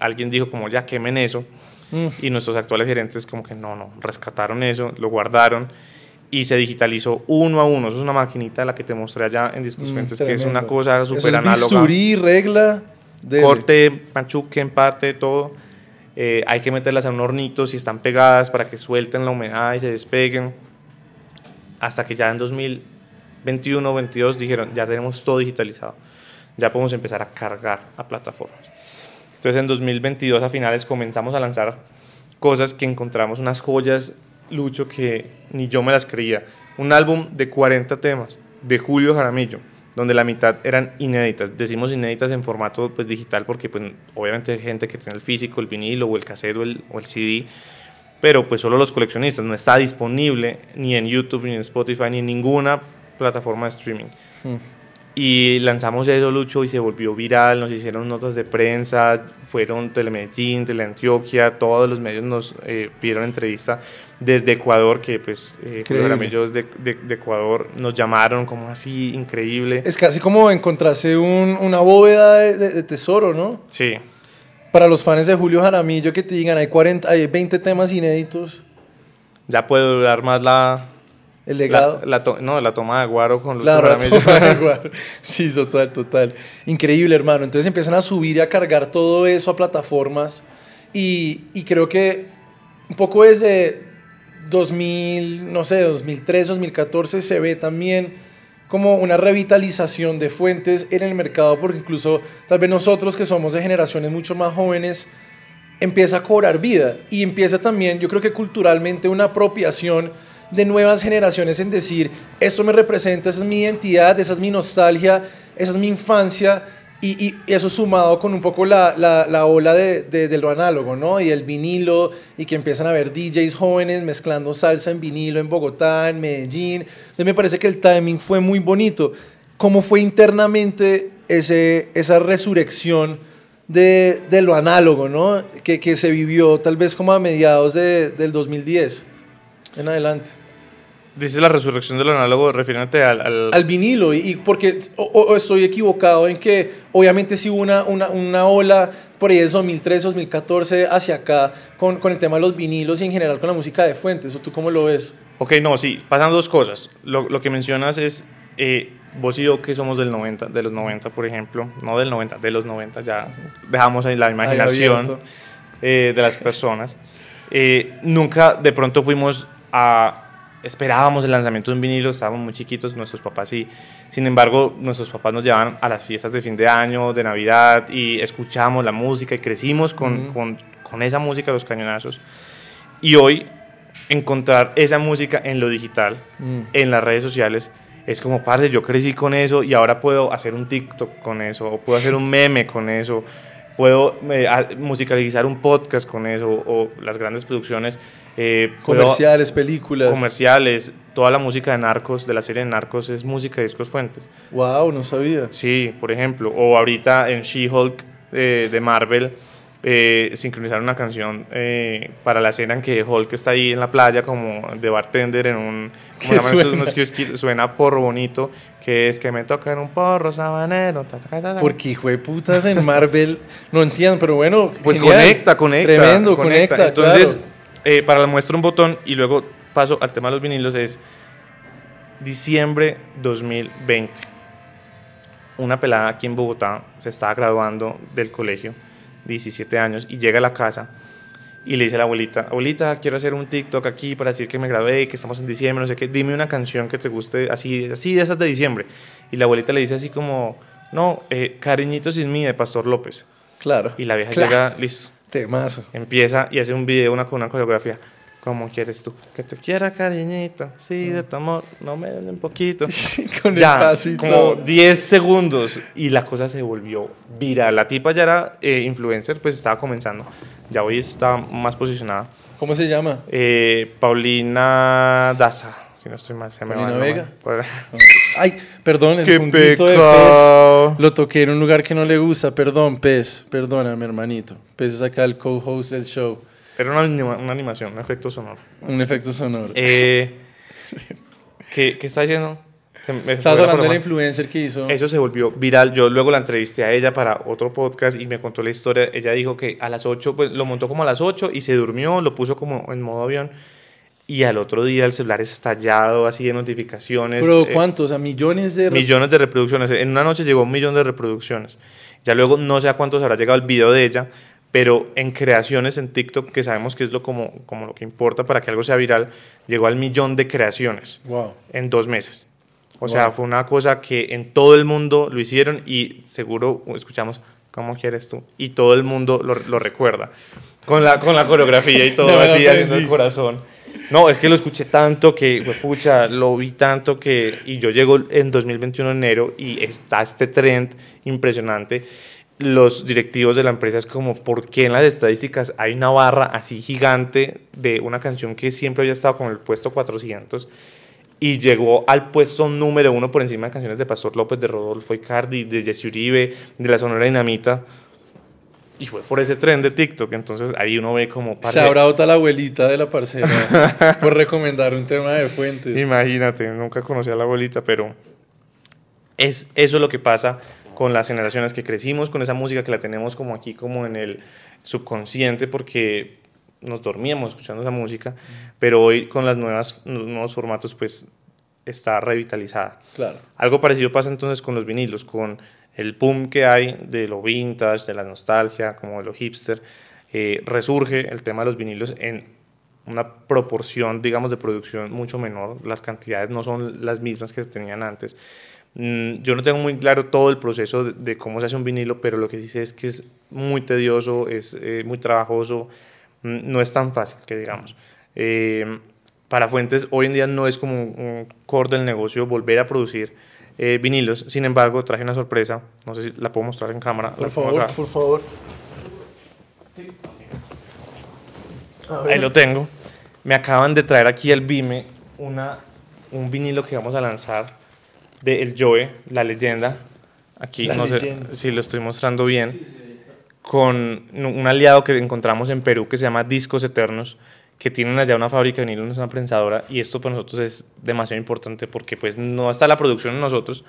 alguien dijo como ya quemen eso, y nuestros actuales gerentes como que no, rescataron eso, lo guardaron y se digitalizó 1 a 1. Eso es una maquinita, la que te mostré allá en Discos Fuentes, que es una cosa súper análoga. Bisturí, regla, corte, machuque, empate, todo. hay que meterlas a un hornito si están pegadas para que suelten la humedad y se despeguen, hasta que ya en 2021 o 2022 dijeron, ya tenemos todo digitalizado, ya podemos empezar a cargar a plataformas. Entonces en 2022 a finales comenzamos a lanzar cosas que encontramos, unas joyas, Lucho, que ni yo me las creía. Un álbum de 40 temas de Julio Jaramillo, donde la mitad eran inéditas. Decimos inéditas en formato pues, digital, porque pues, obviamente hay gente que tiene el físico, el vinilo o el cassette o el CD, pero pues solo los coleccionistas. No está disponible ni en YouTube, ni en Spotify, ni en ninguna plataforma de streaming. Y lanzamos eso, Lucho, y se volvió viral, nos hicieron notas de prensa, fueron Telemedellín, Teleantioquia, todos los medios nos pidieron entrevista desde Ecuador, que pues ellos de Ecuador nos llamaron como así, increíble. Es casi como encontrarse una bóveda de tesoro, ¿no? Sí. Para los fans de Julio Jaramillo que te digan, hay 20 temas inéditos. Ya puede durar más la... El legado. La toma de Aguaro con Lucho Jaramillo. La toma de Aguaro. Sí, total, total. Increíble, hermano. Entonces empiezan a subir y a cargar todo eso a plataformas. Y creo que un poco desde 2003, 2014 se ve también como una revitalización de Fuentes en el mercado, porque incluso tal vez nosotros que somos de generaciones mucho más jóvenes empieza a cobrar vida y empieza también, yo creo que culturalmente, una apropiación de nuevas generaciones en decir, esto me representa, esa es mi identidad, esa es mi nostalgia, esa es mi infancia, y eso sumado con un poco la ola de lo análogo, ¿no? Y el vinilo, y que empiezan a ver DJs jóvenes mezclando salsa en vinilo en Bogotá, en Medellín. Entonces me parece que el timing fue muy bonito. ¿Cómo fue internamente esa resurrección de lo análogo, ¿no? Que se vivió tal vez como a mediados del 2010 en adelante? Dices la resurrección del análogo, referente al vinilo, y porque estoy equivocado en que obviamente sí hubo una ola por ahí de 2013, 2014 hacia acá con el tema de los vinilos y en general con la música de Fuentes, ¿o tú cómo lo ves? Ok, no, sí, pasan dos cosas. Lo que mencionas es, vos y yo que somos del 90, de los 90 por ejemplo, no del 90, de los 90, ya dejamos ahí la imaginación de las personas. Nunca de pronto fuimos a... Esperábamos el lanzamiento de un vinilo, estábamos muy chiquitos, nuestros papás sí. Sin embargo, nuestros papás nos llevaban a las fiestas de fin de año, de Navidad, y escuchábamos la música y crecimos con esa música de los cañonazos. Y hoy, encontrar esa música en lo digital, en las redes sociales, es como, parce, yo crecí con eso y ahora puedo hacer un TikTok con eso, o puedo hacer un meme con eso, puedo musicalizar un podcast con eso, o las grandes producciones comerciales, películas comerciales. Toda la música de Narcos, de la serie de Narcos, es música de Discos Fuentes. Wow, no sabía. Sí, por ejemplo, o ahorita en She-Hulk de Marvel sincronizar una canción para la escena en que Hulk está ahí en la playa como de bartender en un... ¿Qué suena? Suena porro bonito, que es que me tocan un porro sabanero. Porque hijo de putas en Marvel no entiendo, pero bueno, pues genial. Conecta. Tremendo, conecta. Entonces, claro. Para la muestra un botón y luego paso al tema de los vinilos, es diciembre 2020. Una pelada aquí en Bogotá se estaba graduando del colegio, 17 años, y llega a la casa y le dice a la abuelita, abuelita, quiero hacer un TikTok aquí para decir que me gradué, que estamos en diciembre, no sé qué, dime una canción que te guste, así de esas de diciembre. Y la abuelita le dice así como, no, Cariñito Sin Mí de Pastor López. Claro. Y la vieja llega, listo. Temazo. Empieza y hace un video con una coreografía. ¿Cómo quieres tú? Que te quiera, cariñito. Sí, de tu amor. No me den un poquito. Con ya, el pasito. Como 10 segundos. Y la cosa se volvió viral. La tipa ya era influencer, pues estaba comenzando. Ya hoy está más posicionada. ¿Cómo se llama? Paulina Daza. Si no estoy mal, se me va. ¿Paulina Vega? Ay, perdón. Es un grito de Pez. Lo toqué en un lugar que no le gusta. Perdón, Pez. Perdóname, hermanito. Pez es acá el co-host del show. Era una animación, un efecto sonoro. Un efecto sonoro. ¿Qué está diciendo? Estabas hablando de la influencer que hizo. Eso se volvió viral. Yo luego la entrevisté a ella para otro podcast y me contó la historia. Ella dijo que a las 8, pues lo montó como a las 8 y se durmió, lo puso como en modo avión. Y al otro día el celular estallado así de notificaciones. ¿Pero cuántos? ¿A millones de...? Millones de reproducciones. En una noche llegó 1 millón de reproducciones. Ya luego no sé a cuántos habrá llegado el video de ella, pero en creaciones en TikTok, que sabemos que es como lo que importa para que algo sea viral, llegó al 1.000.000 de creaciones en 2 meses. O sea, fue una cosa que en todo el mundo lo hicieron y seguro escuchamos, ¿cómo quieres tú? Y todo el mundo lo recuerda, con la coreografía y todo, así, haciendo el corazón. No, es que lo escuché tanto que, pucha, lo vi tanto que... Y yo llego en 2021, enero, y está este trend impresionante. Los directivos de la empresa es como, ¿por qué en las estadísticas hay una barra así gigante de una canción que siempre había estado con el puesto 400 y llegó al puesto número 1 por encima de canciones de Pastor López, de Rodolfo Icardi, de Jesse Uribe, de La Sonora Dinamita? Y fue por ese tren de TikTok. Entonces ahí uno ve como... Se habrá otra la abuelita de la parcela por recomendar un tema de Fuentes. Imagínate, nunca conocí a la abuelita, pero eso es lo que pasa con las generaciones que crecimos, con esa música que la tenemos como aquí, como en el subconsciente, porque nos dormíamos escuchando esa música, pero hoy con los nuevos formatos pues está revitalizada. Claro. Algo parecido pasa entonces con los vinilos, con el boom que hay de lo vintage, de la nostalgia, como de lo hipster. Resurge el tema de los vinilos en una proporción, digamos, de producción mucho menor. Las cantidades no son las mismas que se tenían antes. Yo no tengo muy claro todo el proceso de cómo se hace un vinilo, pero lo que sí sé es que es muy tedioso, es muy trabajoso, no es tan fácil que digamos. Para Fuentes hoy en día no es como un core del negocio volver a producir vinilos. Sin embargo, traje una sorpresa, no sé si la puedo mostrar en cámara. Por favor. Sí. Ahí lo tengo. Me acaban de traer aquí el BIME un vinilo que vamos a lanzar de el Joe, la leyenda. Aquí la no leyenda. Sé si lo estoy mostrando bien. Sí, ahí está. Con un aliado que encontramos en Perú que se llama Discos Eternos, que tienen allá una fábrica de vinilo, una prensadora, y esto para nosotros es demasiado importante porque pues no está la producción en nosotros,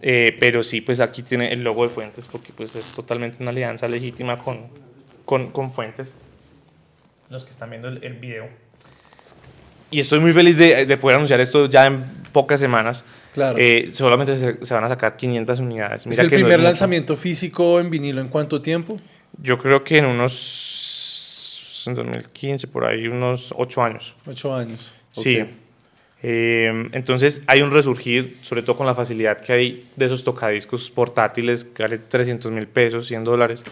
pero sí, pues aquí tiene el logo de Fuentes porque pues es totalmente una alianza legítima con Fuentes, los que están viendo el video. Y estoy muy feliz de poder anunciar esto ya en pocas semanas. Claro. Solamente se van a sacar 500 unidades. Mira, ¿es el primer lanzamiento físico en vinilo en cuánto tiempo? Yo creo que en 2015, por ahí unos 8 años. 8 años. Sí. Okay. Entonces hay un resurgir, sobre todo con la facilidad que hay de esos tocadiscos portátiles que vale $300.000, $100.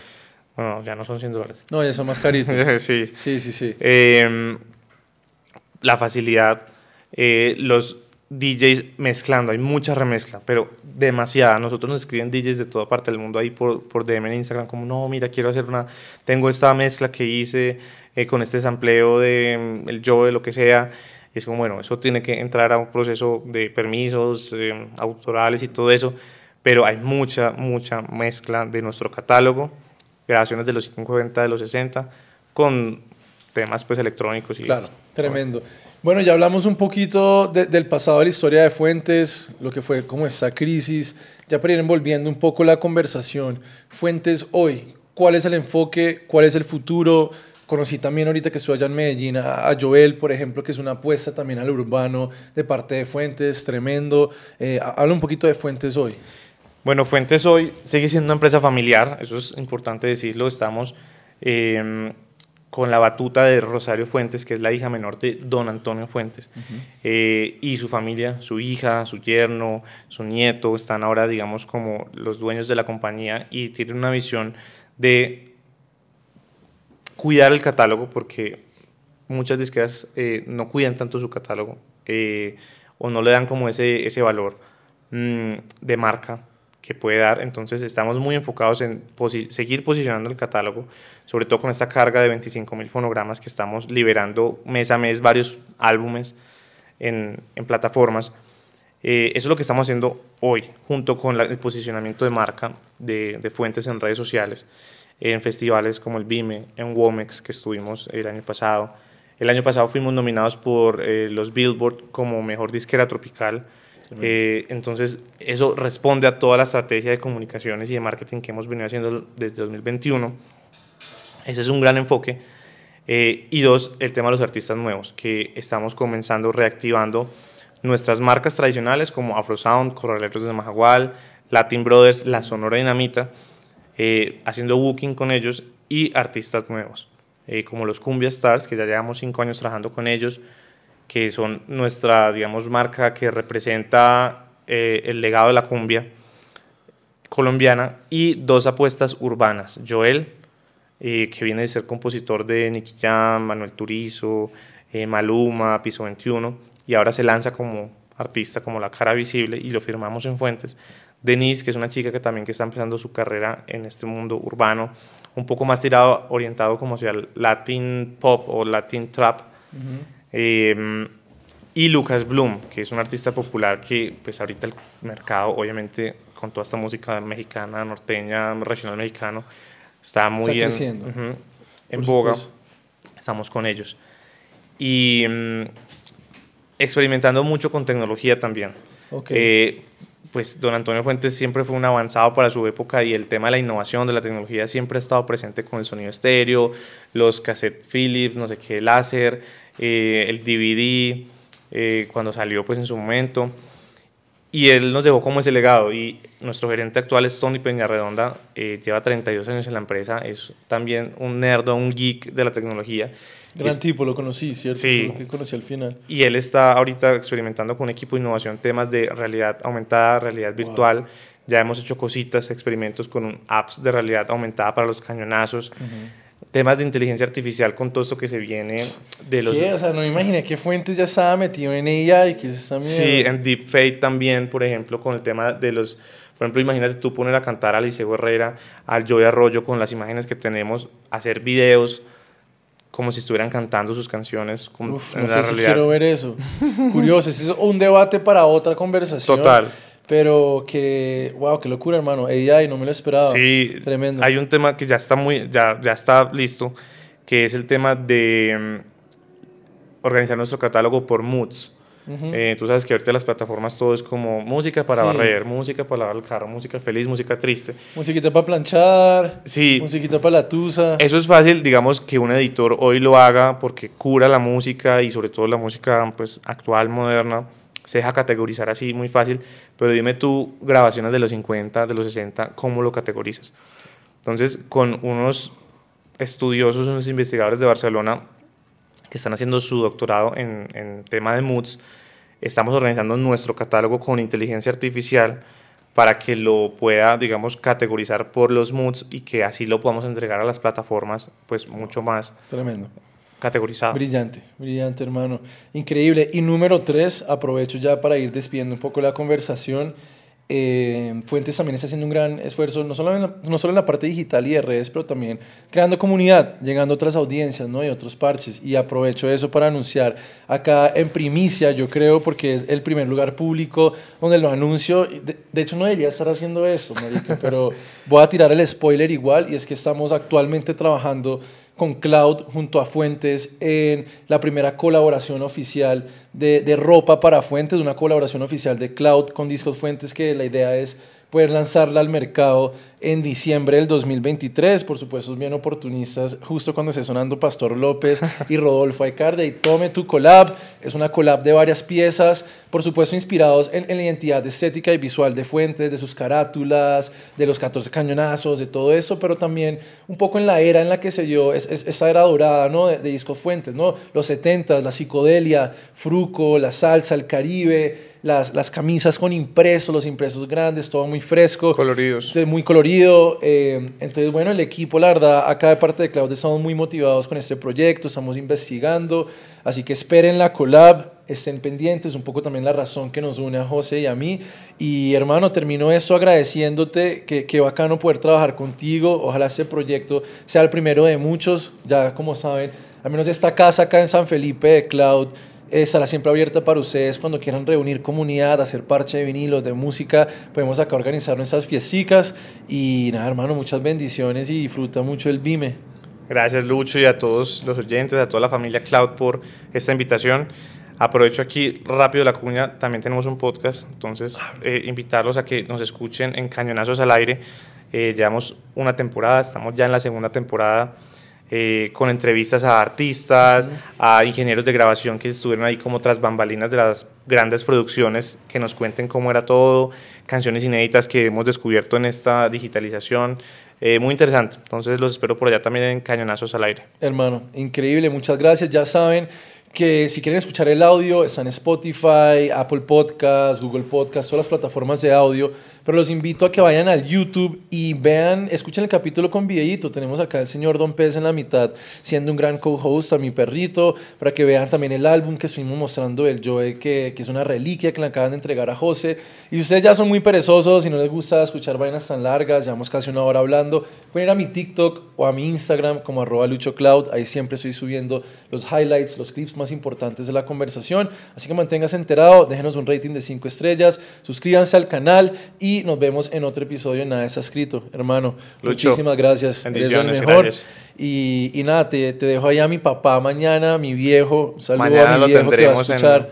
Bueno, ya no son $100. No, ya son más caritos. Sí. Sí. La facilidad, los DJs mezclando, hay mucha remezcla, pero demasiada. Nosotros nos escriben DJs de toda parte del mundo ahí por DM en Instagram, como, no, mira, quiero hacer tengo esta mezcla que hice con este sampleo de el Joe, de lo que sea. Y es como, bueno, eso tiene que entrar a un proceso de permisos autorales y todo eso, pero hay mucha mezcla de nuestro catálogo, grabaciones de los 50, de los 60, con temas pues electrónicos. Y claro, tremendo. Bueno, ya hablamos un poquito del pasado de la historia de Fuentes, lo que fue como esta crisis, ya para ir envolviendo un poco la conversación. Fuentes hoy, ¿cuál es el enfoque? ¿Cuál es el futuro? Conocí también ahorita que estoy allá en Medellín a Joel, por ejemplo, que es una apuesta también al urbano de parte de Fuentes, tremendo. Habla un poquito de Fuentes hoy. Bueno, Fuentes hoy sigue siendo una empresa familiar, eso es importante decirlo. Estamos... con la batuta de Rosario Fuentes, que es la hija menor de don Antonio Fuentes. Uh-huh. Y su familia, su hija, su yerno, su nieto, están ahora, digamos, como los dueños de la compañía y tienen una visión de cuidar el catálogo, porque muchas disqueras no cuidan tanto su catálogo o no le dan como ese valor de marca que puede dar. Entonces estamos muy enfocados en seguir posicionando el catálogo, sobre todo con esta carga de 25.000 fonogramas que estamos liberando mes a mes, varios álbumes en plataformas. Eso es lo que estamos haciendo hoy, junto con el posicionamiento de marca de Fuentes en redes sociales, en festivales como el BIME, en Womex, que estuvimos el año pasado. El año pasado fuimos nominados por los Billboard como Mejor Disquera Tropical. Entonces eso responde a toda la estrategia de comunicaciones y de marketing que hemos venido haciendo desde 2021. Ese es un gran enfoque. Y dos, el tema de los artistas nuevos, que estamos comenzando reactivando nuestras marcas tradicionales como Afrosound, Corraleros de Majagual, Latin Brothers, La Sonora Dinamita, haciendo booking con ellos y artistas nuevos, como los Cumbia Stars, que ya llevamos 5 años trabajando con ellos, que son nuestra, digamos, marca que representa el legado de la cumbia colombiana, y 2 apuestas urbanas, Joel, que viene de ser compositor de Nicky Jam, Manuel Turizo, Maluma, Piso 21, y ahora se lanza como artista, como la cara visible, y lo firmamos en Fuentes. Denise, que es una chica que también que está empezando su carrera en este mundo urbano, un poco más tirado, orientado como hacia el Latin Pop o Latin Trap. Uh-huh. Y Lucas Bloom, que es un artista popular que pues ahorita el mercado, obviamente, con toda esta música mexicana, norteña, regional mexicano, está muy en boga. Estamos con ellos. Y experimentando mucho con tecnología también. Okay. Pues don Antonio Fuentes siempre fue un avanzado para su época, y el tema de la innovación, de la tecnología, siempre ha estado presente con el sonido estéreo, los cassette Philips, no sé qué, láser, el DVD, cuando salió pues en su momento. Y él nos dejó como ese legado, y nuestro gerente actual es Tony Peñarredonda, lleva 32 años en la empresa, es también un nerd, un geek de la tecnología. Gran tipo, lo conocí, ¿cierto? Sí. Lo conocí al final. Y él está ahorita experimentando con un equipo de innovación temas de realidad aumentada, realidad virtual. Wow. Ya hemos hecho cositas, experimentos con apps de realidad aumentada para los cañonazos. Uh-huh. Temas de inteligencia artificial con todo esto que se viene de los... ¿Qué? O sea, no me imaginé que Fuentes ya estaba metido en ella y que se está miedo. Sí, en Deepfake también, por ejemplo, con el tema de los... Por ejemplo, imagínate tú poner a cantar a Liceo Herrera, al Joe Arroyo, con las imágenes que tenemos, hacer videos como si estuvieran cantando sus canciones. Como uf, no sé si quiero ver eso. Curioso, es un debate para otra conversación. Total. Pero que, wow, qué locura, hermano. Ay, no me lo esperaba. Sí, tremendo. Hay un tema que ya está, ya está listo, que es el tema de organizar nuestro catálogo por moods. Uh-huh. Tú sabes que ahorita las plataformas todo es como música para barrer, música para lavar el carro, música feliz, música triste, musiquita para planchar, musiquita para la tusa. Eso es fácil, digamos, que un editor hoy lo haga, porque cura la música, y sobre todo la música pues actual, moderna, se deja categorizar así muy fácil. Pero dime tú, grabaciones de los 50, de los 60, ¿cómo lo categorizas? Entonces, con unos estudiosos, unos investigadores de Barcelona que están haciendo su doctorado en tema de moods, estamos organizando nuestro catálogo con inteligencia artificial para que lo pueda, digamos, categorizar por los moods, y que así lo podamos entregar a las plataformas pues mucho más tremendo categorizado. Brillante, brillante, hermano. Increíble. Y número 3, aprovecho ya para ir despidiendo un poco la conversación. Fuentes también está haciendo un gran esfuerzo, no solo en la parte digital y de redes, pero también creando comunidad, llegando a otras audiencias, ¿no? Y otros parches. Y aprovecho eso para anunciar acá en primicia, yo creo, porque es el primer lugar público donde lo anuncio. De hecho, no debería estar haciendo esto, marica, pero voy a tirar el spoiler igual, y es que estamos actualmente trabajando con Cloud junto a Fuentes en la primera colaboración oficial de ropa para Fuentes, una colaboración oficial de Cloud con Discos Fuentes, que la idea es poder lanzarla al mercado en diciembre del 2023, por supuesto bien oportunistas, justo cuando esté sonando Pastor López y Rodolfo Aicardi, y Tome Tu Collab, es una collab de varias piezas, por supuesto inspirados en la identidad estética y visual de Fuentes, de sus carátulas, de los 14 cañonazos, de todo eso, pero también un poco en la era en la que se dio, esa era dorada, ¿no? de Discos Fuentes, ¿no? Los 70s, la psicodelia, Fruco, la salsa, el Caribe, las camisas con impresos, los impresos grandes, todo muy fresco. Coloridos. Muy colorido. Entonces, bueno, el equipo, la verdad, acá de parte de Cloud estamos muy motivados con este proyecto, estamos investigando, así que esperen la collab, estén pendientes, un poco también la razón que nos une a José y a mí. Y hermano, termino esto agradeciéndote, que bacano poder trabajar contigo, ojalá este proyecto sea el primero de muchos, ya como saben, al menos esta casa acá en San Felipe de Cloud estará siempre abierta para ustedes cuando quieran reunir comunidad, hacer parche de vinilos, de música. Podemos acá organizar nuestras fiesticas. Y nada, hermano, muchas bendiciones y disfruta mucho el BIME. Gracias, Lucho, y a todos los oyentes, a toda la familia Cloud por esta invitación. Aprovecho aquí rápido la cuña, también tenemos un podcast, entonces invitarlos a que nos escuchen en Cañonazos al Aire. Llevamos una temporada, estamos ya en la segunda temporada. Con entrevistas a artistas, a ingenieros de grabación que estuvieron ahí como tras bambalinas de las grandes producciones, que nos cuenten cómo era todo, canciones inéditas que hemos descubierto en esta digitalización, Muy interesante. Entonces los espero por allá también en Cañonazos al Aire. Hermano, increíble. Muchas gracias. Ya saben que si quieren escuchar el audio, está en Spotify, Apple Podcasts, Google Podcasts, todas las plataformas de audio. Pero los invito a que vayan al YouTube y vean, escuchen el capítulo con videíto. Tenemos acá al señor Don Pez en la mitad, siendo un gran co-host, a mi perrito, para que vean también el álbum que estuvimos mostrando del Joe, que es una reliquia que le acaban de entregar a José. Y si ustedes ya son muy perezosos y no les gusta escuchar vainas tan largas, llevamos casi una hora hablando, pueden ir a mi TikTok o a mi Instagram como @luchocloud. Ahí siempre estoy subiendo los highlights, los clips más importantes de la conversación. Así que manténgase enterado, déjenos un rating de 5 estrellas, suscríbanse al canal y nos vemos en otro episodio de Nada Está Escrito. Hermano, Lucho, muchísimas gracias. Bendiciones, gracias. Y nada, te dejo allá a mi papá mañana, mi viejo. Un saludo mañana a mi viejo que va a escuchar.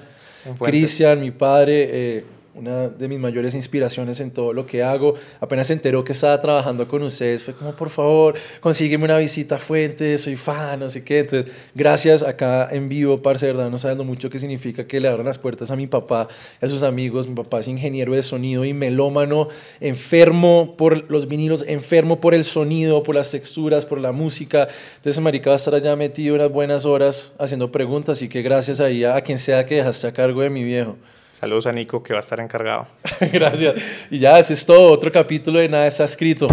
Cristian, mi padre, una de mis mayores inspiraciones en todo lo que hago. Apenas se enteró que estaba trabajando con ustedes, fue como, por favor, consígueme una visita a Fuentes, soy fan, no sé qué. Entonces, gracias acá en vivo, parce, de verdad, no sabes lo mucho que significa que le abran las puertas a mi papá, a sus amigos. Mi papá es ingeniero de sonido y melómano, enfermo por los vinilos, enfermo por el sonido, por las texturas, por la música. Entonces, marica va a estar allá metido unas buenas horas haciendo preguntas, así que gracias ahí a quien sea que dejaste a cargo de mi viejo. Saludos a Nico, que va a estar encargado. Gracias. Y ya, eso es todo. Otro capítulo de Nada Está Escrito.